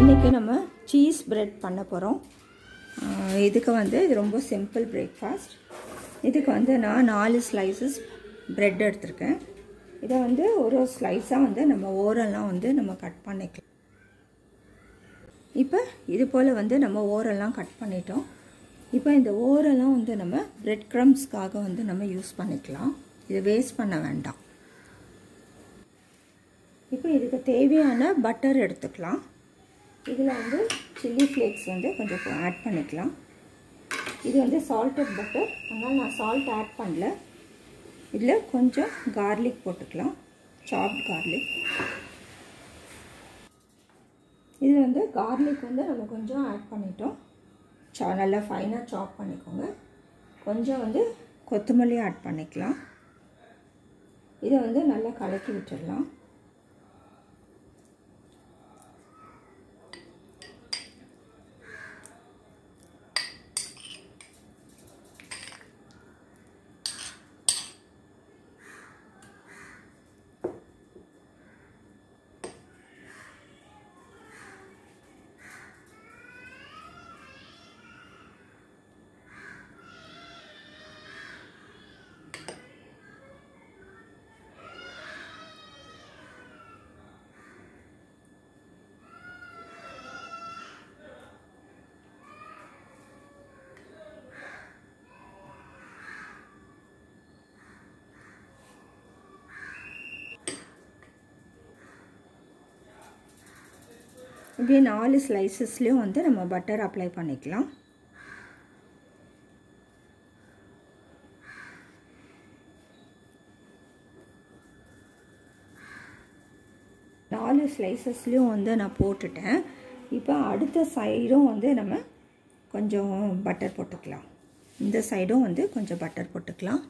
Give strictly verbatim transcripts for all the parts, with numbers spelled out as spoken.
இன்னைக்கு நம்ம cheese bread பண்ண போறோம். இதுக்கு வந்து இது ரொம்ப சிம்பிள் பிரேக்ஃபாஸ்ட். இதுக்கு வந்து நான் நாலு ஸ்லைசஸ் பிரெட் எடுத்துருக்கேன். இதை வந்து ஒரு ஸ்லைஸாக வந்து நம்ம ஓரெல்லாம் வந்து நம்ம கட் பண்ணிக்கலாம். இப்போ இது போல் வந்து நம்ம ஓரெல்லாம் கட் பண்ணிட்டோம். இப்போ இந்த ஓரெல்லாம் வந்து நம்ம பிரெட் க்ரம்ஸ்க்காக வந்து நம்ம யூஸ் பண்ணிக்கலாம். இதை வேஸ்ட் பண்ண வேண்டாம். இப்போ இதுக்கு தேவையான பட்டர் எடுத்துக்கலாம். இதில் வந்து சில்லி ஃப்ளேக்ஸ் வந்து கொஞ்சம் ஆட் பண்ணிக்கலாம். இது வந்து சால்டட் பட்டர், ஆனால் நான் சால்ட் ஆட் பண்ணல. இதில் கொஞ்சம் கார்லிக் போட்டுக்கலாம், சாப்ட் கார்லிக். இது வந்து கார்லிக் வந்து நம்ம கொஞ்சம் ஆட் பண்ணிட்டோம். சா நல்லா ஃபைனாக சாப் பண்ணிக்கோங்க. கொஞ்சம் வந்து கொத்தமல்லி ஆட் பண்ணிக்கலாம். இதை வந்து நல்லா கலக்கி விட்டுடலாம். இப்படியே நாலு ஸ்லைசஸ்லேயும் வந்து நம்ம பட்டர் அப்ளை பண்ணிக்கலாம். நாலு ஸ்லைசஸ்லேயும் வந்து நான் போட்டுட்டேன். இப்போ அடுத்த சைடும் வந்து நம்ம கொஞ்சம் பட்டர் போட்டுக்கலாம். இந்த சைடும் வந்து கொஞ்சம் பட்டர் போட்டுக்கலாம்.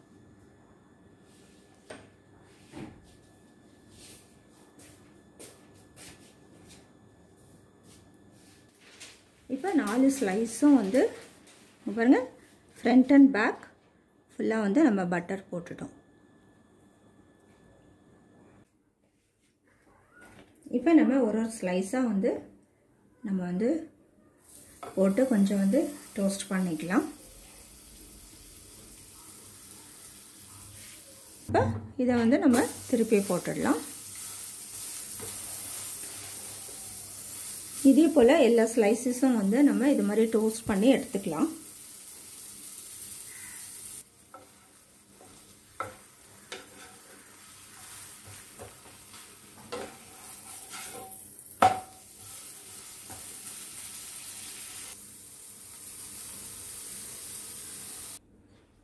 இப்போ நாலு ஸ்லைஸும் வந்து பாருங்கள், ஃப்ரண்ட் அண்ட் பேக் ஃபுல்லாக வந்து நம்ம பட்டர் போட்டுட்டோம். இப்போ நம்ம ஒரு ஒரு ஸ்லைஸாக வந்து நம்ம வந்து போட்டு கொஞ்சம் வந்து டோஸ்ட் பண்ணிக்கலாம். இப்போ இதை வந்து நம்ம திருப்பி போட்டுடலாம். இதே போல் எல்லா ஸ்லைசஸும் வந்து நம்ம இது மாதிரி டோஸ்ட் பண்ணி எடுத்துக்கலாம்.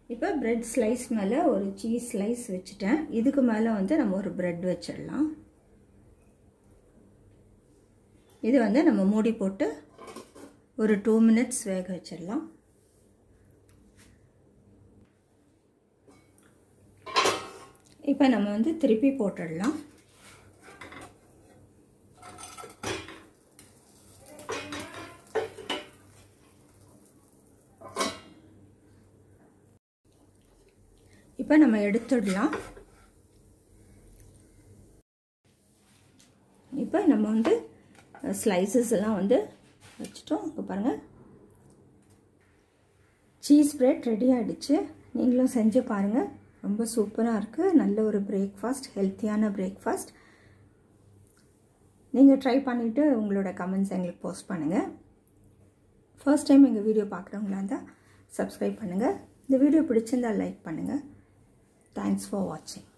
இப்போ பிரெட் ஸ்லைஸ் மேலே ஒரு சீஸ் ஸ்லைஸ் வச்சுட்டேன். இதுக்கு மேலே வந்து நம்ம ஒரு பிரெட் வச்சிடலாம். இது வந்து நம்ம மூடி போட்டு ஒரு டூ மினிட்ஸ் வேக வச்சிடலாம். இப்போ நம்ம வந்து திருப்பி போட்டுடலாம். இப்போ நம்ம எடுத்துடலாம். இப்போ நம்ம வந்து ஸ்லைசஸ் எல்லாம் வந்து வச்சுட்டோம். இப்போ பாருங்கள், சீஸ் பிரெட் ரெடி ஆகிடுச்சு. நீங்களும் செஞ்சு பாருங்கள். ரொம்ப சூப்பராக இருக்குது. நல்ல ஒரு பிரேக்ஃபாஸ்ட், ஹெல்த்தியான பிரேக்ஃபாஸ்ட். நீங்கள் ட்ரை பண்ணிவிட்டு உங்களோட கமெண்ட்ஸ் எங்களுக்கு போஸ்ட் பண்ணுங்கள். ஃபர்ஸ்ட் டைம் எங்கள் வீடியோ பார்க்குறவங்களா இருந்தால் சப்ஸ்கிரைப் பண்ணுங்கள். இந்த வீடியோ பிடிச்சிருந்தால் லைக் பண்ணுங்கள். தேங்க்ஸ் ஃபார் வாட்சிங்.